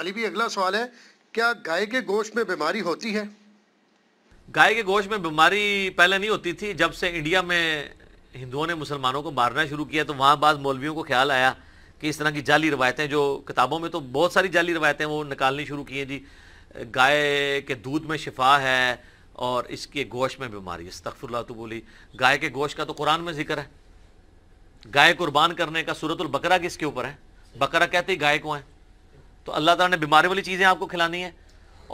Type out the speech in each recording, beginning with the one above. अली भी अगला सवाल है, क्या गाय के गोश्त में बीमारी होती है? गाय के गोश्त में बीमारी पहले नहीं होती थी। जब से इंडिया में हिंदुओं ने मुसलमानों को मारना शुरू किया तो वहाँ बाद मौलवियों को ख्याल आया कि इस तरह की जाली रवायतें, जो किताबों में तो बहुत सारी जाली रवायतें वो निकालनी शुरू की हैं जी, गाय के दूध में शिफा है और इसके गोश्त में बीमारी। अस्तगफुरुल्लाह तो बोली, गाय के गोश्त का तो कुरान में जिक्र है, गाय कुर्बान करने का सूरतुल बकरा किसके ऊपर है? बकरा कहते ही गाय को है। तो अल्लाह ताला ने बीमारी वाली चीज़ें आपको खिलानी है।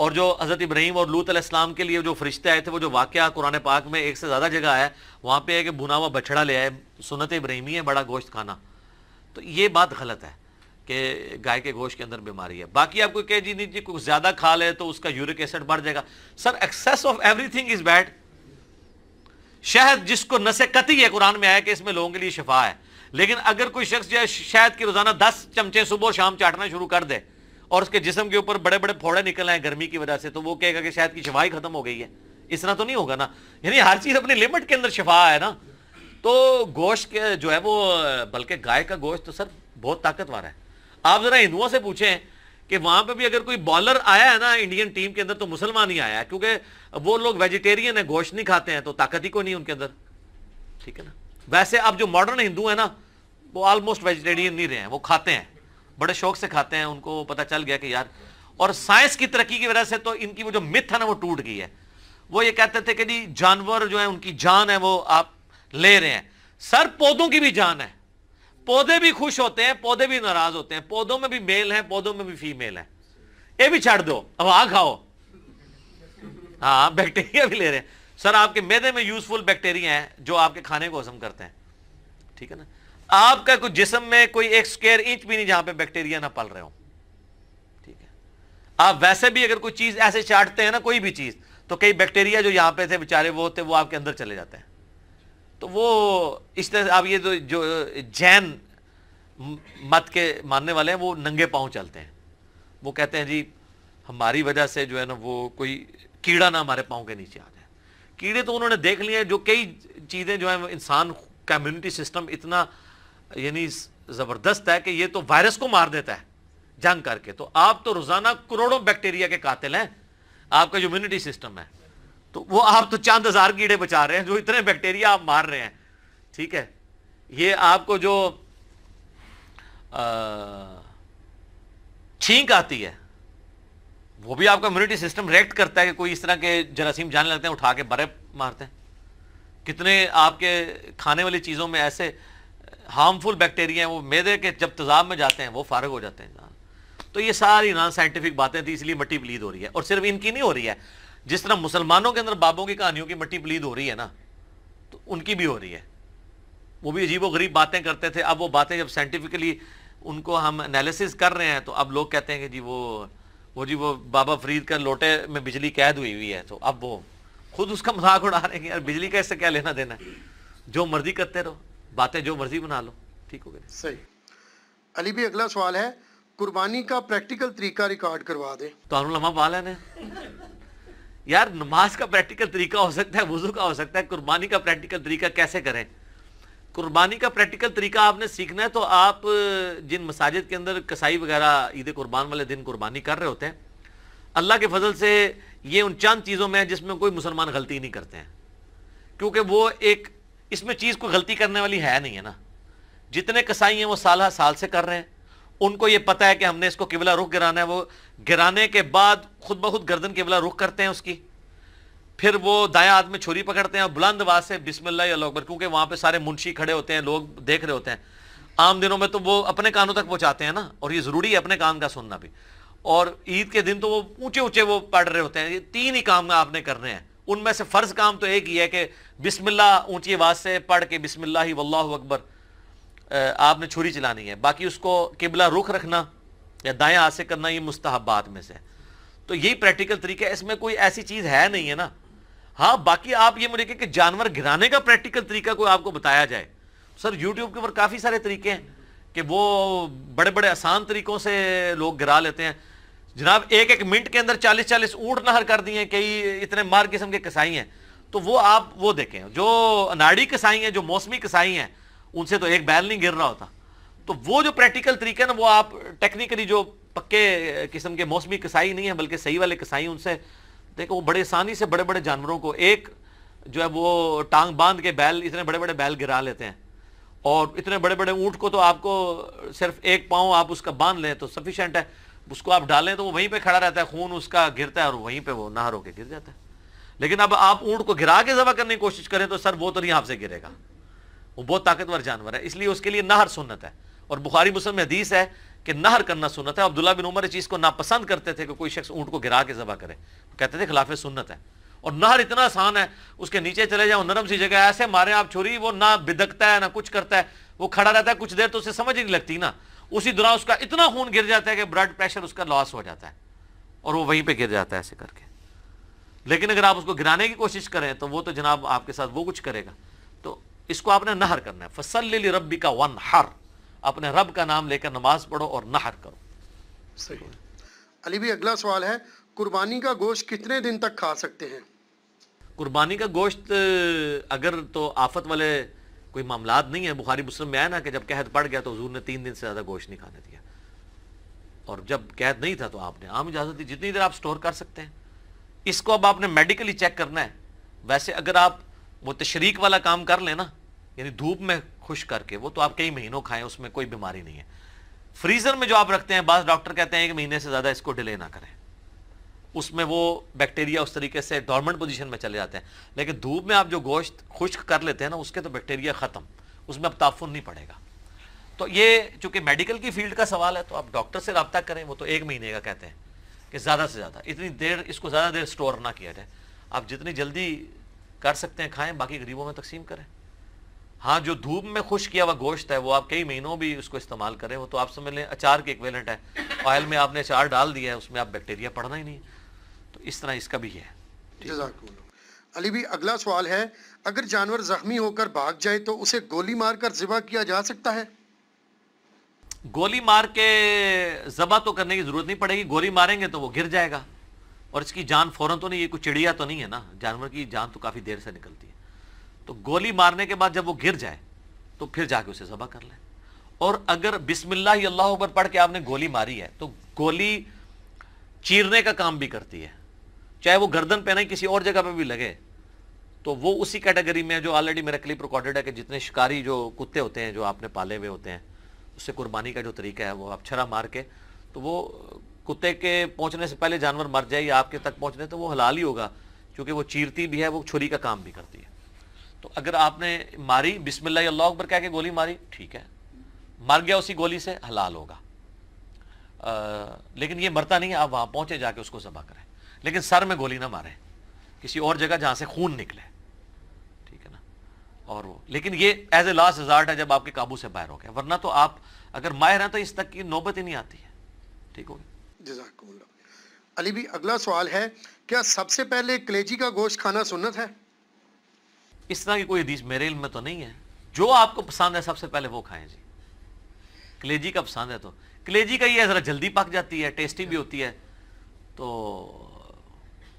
और जो हज़रत इब्राहीम और लूत अलैहिस्सलाम के लिए जो फरिश्ते आए थे, वो जो वाक़या कुरान पाक में एक से ज़्यादा जगह आया, वहाँ पे है कि भुना हुआ बछड़ा ले आए, सुन्नत इब्राहिमी है बड़ा गोश्त खाना। तो ये बात गलत है कि गाय के गोश्त के अंदर बीमारी है। बाकी आपको कह जी नहीं जी कुछ ज़्यादा खा ले तो उसका यूरिक एसिड बढ़ जाएगा। Sir, excess of everything is bad. शहद जिसको नशे कती है, कुरान में आया कि इसमें लोगों के लिए शिफा है, लेकिन अगर कोई शख्स जो है शहद की रोज़ाना 10 चमचे सुबह और शाम चाटना शुरू कर दे और उसके जिस्म के ऊपर बड़े बड़े फोड़े निकल आए गर्मी की वजह से, तो वो कहेगा कि शायद की शिफाई खत्म हो गई है। इस तरह तो नहीं होगा ना। यानी हर चीज़ अपनी लिमिट के अंदर शिफा है ना। तो गोश्त के जो है वो, बल्कि गाय का गोश्त तो सर बहुत ताकतवर है। आप ज़रा हिंदुओं से पूछें कि वहाँ पे भी अगर कोई बॉलर आया है ना इंडियन टीम के अंदर तो मुसलमान ही आया है, क्योंकि वो लोग वेजिटेरियन है, गोश्त नहीं खाते हैं, तो ताकत ही कोई नहीं उनके अंदर। ठीक है ना। वैसे अब जो मॉडर्न हिंदू हैं ना वो ऑलमोस्ट वेजिटेरियन नहीं रहे हैं, वो खाते हैं, बड़े शौक से खाते हैं। उनको पता चल गया कि यार, और साइंस की तरक्की की वजह से तो इनकी वो जो मिथ है ना वो टूट गई है। वो ये कहते थे कि जी जानवर जो है उनकी जान है वो आप ले रहे हैं। सर, पौधों की भी जान है, पौधे भी खुश होते हैं, पौधे भी नाराज होते हैं, पौधों में भी मेल है, पौधों में भी फीमेल है। ये भी छाड़ दो, अब आ खाओ। हाँ, बैक्टीरिया भी ले रहे हैं। सर, आपके मैदे में यूजफुल बैक्टीरिया है जो आपके खाने को हजम करते हैं। ठीक है ना। आपका कुछ जिस्म में कोई एक स्क्वायर इंच भी नहीं जहां पे बैक्टीरिया ना पल रहे हो। ठीक है। आप वैसे भी अगर कोई चीज ऐसे चाटते हैं ना, कोई भी चीज, तो कई बैक्टीरिया जो यहां पे थे बेचारे वो होते, वो आपके अंदर चले जाते हैं। तो वो इस तरह आप ये जो जैन मत के मानने वाले हैं वो नंगे पांव चलते हैं। वो कहते हैं जी हमारी वजह से जो है ना वो कोई कीड़ा ना हमारे पाँव के नीचे आ जाए। कीड़े तो उन्होंने देख लिए हैं, जो कई चीजें जो है इंसान का इम्यूनिटी सिस्टम इतना यानी जबरदस्त है कि ये तो वायरस को मार देता है जंग करके। तो आप तो रोजाना करोड़ों बैक्टीरिया के कातिल हैं, आपका जो इम्यूनिटी सिस्टम है, तो वो आप तो चांद हजार कीड़े बचा रहे हैं जो इतने बैक्टीरिया आप मार रहे हैं। ठीक है। ये आपको जो छींक आती है वो भी आपका इम्यूनिटी सिस्टम रिएक्ट करता है कि कोई इस तरह के जरासीम जाने लगते हैं, उठा के बर्फ मारते हैं। कितने आपके खाने वाली चीज़ों में ऐसे हार्मफुल बैक्टीरिया हैं, वो मैदे के जब तजाब में जाते हैं वो फारग हो जाते हैं। तो ये सारी नॉन साइंटिफिक बातें थी, इसलिए मट्टी पलीद हो रही है। और सिर्फ इनकी नहीं हो रही है, जिस तरह मुसलमानों के अंदर बाबों की कहानियों की मट्टी पलीद हो रही है ना, तो उनकी भी हो रही है। वो भी अजीब व गरीब बातें करते थे, अब वो बातें जब साइंटिफिकली उनको हम एनालिसिस कर रहे हैं तो अब लोग कहते हैं कि जी वो बाबा फरीद का लोटे में बिजली कैद हुई हुई है, तो अब वो खुद उसका मजाक उड़ा रहे हैं कि यार बिजली का इससे क्या लेना देना है, जो मर्जी करते रहो, बातें जो मर्जी बना लो। ठीक हो गया। सही। अली भी अगला सवाल है, कुर्बानी का प्रैक्टिकल तरीका रिकॉर्ड करवा दे। तो वाला ने यार नमाज का प्रैक्टिकल तरीका हो सकता है, वुजू का हो सकता है, कुर्बानी का प्रैक्टिकल तरीका कैसे करें? कुर्बानी का प्रैक्टिकल तरीका आपने सीखना है तो आप जिन मसाजिद के अंदर कसाई वगैरह ईद कुर्बान वाले दिन कुर्बानी कर रहे होते हैं, अल्लाह के फजल से ये उन चंद चीज़ों में है जिसमें कोई मुसलमान गलती नहीं करते हैं, क्योंकि वो एक इसमें चीज़ को गलती करने वाली है नहीं है ना। जितने कसाई हैं वो साल हर साल से कर रहे हैं, उनको ये पता है कि हमने इसको किबला रुख गिराना है। वो गिराने के बाद खुद ब खुद गर्दन किबला रुख करते हैं उसकी, फिर वो दाया हाथ में छोरी पकड़ते हैं और बुलंद आवाज से बिस्मिल्लाह अल्लाहु अकबर, क्योंकि वहाँ पे सारे मुंशी खड़े होते हैं, लोग देख रहे होते हैं। आम दिनों में तो वो अपने कानों तक पहुँचाते हैं ना, और ये ज़रूरी है अपने कान का सुनना भी। और ईद के दिन तो वो ऊँचे ऊँचे वो पढ़ रहे होते हैं। ये 3 ही काम आपने करने हैं, उनमें से फ़र्ज काम तो एक ही है कि बिस्मिल्लाह ऊंची आवाज़ से पढ़ के बिस्मिल्लाह वल्लाहु अकबर आपने छुरी चलानी है। बाकी उसको किबला रुख रखना या दाएं हाथ से करना ये मुस्तहबात में से। तो यही प्रैक्टिकल तरीका है, इसमें कोई ऐसी चीज़ है नहीं है ना। हाँ, बाकी आप ये मुझे कहें कि जानवर गिराने का प्रैक्टिकल तरीका कोई आपको बताया जाए, सर यूट्यूब के ऊपर काफ़ी सारे तरीके हैं कि वो बड़े बड़े आसान तरीक़ों से लोग गिरा लेते हैं। जनाब 1-1 मिनट के अंदर 40-40 ऊँट नहर कर दिए हैं, कई इतने मार किस्म के कसाई हैं। तो वो आप वो देखें, जो अनाड़ी कसाई हैं, जो मौसमी कसाई हैं, उनसे तो 1 बैल नहीं गिर रहा होता। तो वो जो प्रैक्टिकल तरीका है ना, वो आप टेक्निकली जो पक्के किस्म के मौसमी कसाई नहीं है बल्कि सही वाले कसाई, उनसे देखो वो बड़े आसानी से बड़े बड़े जानवरों को एक जो है वो टांग बांध के बैल, इतने बड़े बड़े बैल गिरा लेते हैं। और इतने बड़े बड़े ऊँट को तो आपको सिर्फ एक पाँव आप उसका बांध लें तो सफिशेंट है, उसको आप डालें तो वो वहीं पर खड़ा रहता है, खून उसका गिरता है और वहीं पर वो नहर होकर गिर जाता है। लेकिन अब आप ऊँट को गिरा के ज़बह करने की कोशिश करें तो सर वो तो नहीं आपसे गिरेगा, वो बहुत ताकतवर जानवर है, इसलिए उसके लिए नहर सुन्नत है। और बुखारी मुस्लिम में हदीस है कि नहर करना सुन्नत है। अब्दुल्ला बिन उमर इस चीज़ को नापसंद करते थे कि कोई शख्स ऊँट को गिरा के ज़बह करे, कहते थे खिलाफ सुन्नत है। और नहर इतना आसान है, उसके नीचे चले जाओ, नरम सी जगह ऐसे मारे आप छुरी, वो ना बिदकता है ना कुछ करता है, वो खड़ा रहता है कुछ देर तो उसे समझ ही नहीं लगती ना, उसी दौरान उसका इतना खून गिर जाता है कि ब्लड प्रेशर उसका लॉस हो जाता है और वो वहीं पर गिर जाता है ऐसे करके। लेकिन अगर आप उसको गिराने की कोशिश करें तो वो तो जनाब आपके साथ वो कुछ करेगा। तो इसको आपने नहर करना है, फसल्लि लिरब्बी का वन हर, अपने रब का नाम लेकर नमाज पढ़ो और नहर करो। सही है। अली भी अगला सवाल है, कुर्बानी का गोश्त कितने दिन तक खा सकते हैं? कुर्बानी का गोश्त अगर तो आफत वाले कोई मामलात नहीं है, बुखारी मुस्लिम में आया ना कि जब कहद पड़ गया तो हुजूर ने 3 दिन से ज़्यादा गोश्त नहीं खाने दिया, और जब कहद नहीं था तो आपने आम इजाज़त दी जितनी देर आप स्टोर कर सकते हैं। इसको अब आपने मेडिकली चेक करना है। वैसे अगर आप वो तशरीक वाला काम कर लें ना, यानी धूप में खुश करके, वो तो आप कई महीनों खाएं, उसमें कोई बीमारी नहीं है। फ्रीज़र में जो आप रखते हैं, बाज़ डॉक्टर कहते हैं 1 महीने से ज़्यादा इसको डिले ना करें, उसमें वो बैक्टीरिया उस तरीके से डॉर्मेंट पोजीशन में चले जाते हैं। लेकिन धूप में आप जो गोश्त खुश्क कर लेते हैं ना, उसके तो बैक्टीरिया ख़त्म, उसमें अब ताफुन नहीं पड़ेगा। तो ये चूँकि मेडिकल की फील्ड का सवाल है तो आप डॉक्टर से रब्ता करें, वो तो 1 महीने का कहते हैं कि ज़्यादा से ज़्यादा इतनी देर इसको ज़्यादा देर स्टोर ना किया जाए, आप जितनी जल्दी कर सकते हैं खाएँ, बाकी गरीबों में तकसीम करें। हाँ, जो धूप में खुश किया हुआ गोश्त है वो आप कई महीनों भी उसको इस्तेमाल करें, वो तो आप समझ लें अचार के इक्विवेलेंट है, ऑयल में आपने अचार डाल दिया है, उसमें आप बैक्टीरिया पड़ना ही नहीं, तो इस तरह इसका भी है। अली भी अगला सवाल है, अगर जानवर जख्मी होकर भाग जाए तो उसे गोली मारकर ज़बह किया जा सकता है? गोली मार के ज़बह तो करने की ज़रूरत नहीं पड़ेगी, गोली मारेंगे तो वो गिर जाएगा और इसकी जान फ़ौरन तो नहीं, ये कोई चिड़िया तो नहीं है ना, जानवर की जान तो काफ़ी देर से निकलती है। तो गोली मारने के बाद जब वो गिर जाए तो फिर जाके उसे ज़बह कर लें। और अगर बिस्मिल्लाह अल्लाहु अकबर पढ़ के आपने गोली मारी है तो गोली चीरने का काम भी करती है, चाहे वो गर्दन पे नहीं किसी और जगह पे भी लगे, तो वो उसी कैटेगरी में जो ऑलरेडी मेरे क्लिप रिकॉर्डेड है कि जितने शिकारी जो कुत्ते होते हैं जो आपने पाले हुए होते हैं, उससे कुर्बानी का जो तरीका है वो आप छरा मार के, तो वो कुत्ते के पहुंचने से पहले जानवर मर जाए या आपके तक पहुंचने, तो वो हलाल ही होगा क्योंकि वो चीरती भी है, वो छुरी का काम भी करती है। तो अगर आपने मारी बिस्मिल्लाह अल्लाहु अकबर कह के गोली मारी, ठीक है, मर गया उसी गोली से, हलाल होगा। लेकिन ये मरता नहीं है, आप वहाँ पहुँचे जाके उसको ज़बह करें, लेकिन सर में गोली ना मारें, किसी और जगह जहाँ से खून निकले, ठीक है ना। और वो लेकिन ये एज ए लास्ट रिजॉर्ट है, जब आपके काबू से बाहर हो गया, वरना तो आप अगर माहिर हैं तो इस तक की नौबत ही नहीं आती है। ठीक हो गया, जज़ाकुल्लाह। अली भी अगला सवाल है, क्या सबसे पहले कलेजी का गोश्त खाना सुन्नत है? इस तरह की कोई हदीस मेरे इल्म में तो नहीं है, जो आपको पसंद है सबसे पहले वो खाएँ जी। कलेजी का पसंद है तो कलेजी का, ये ज़रा जल्दी पक जाती है, टेस्टी भी होती है, तो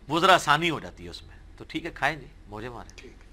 वो ज़रा आसानी हो जाती है उसमें, तो ठीक है खाएँ जी, मौजे मारें। ठीक।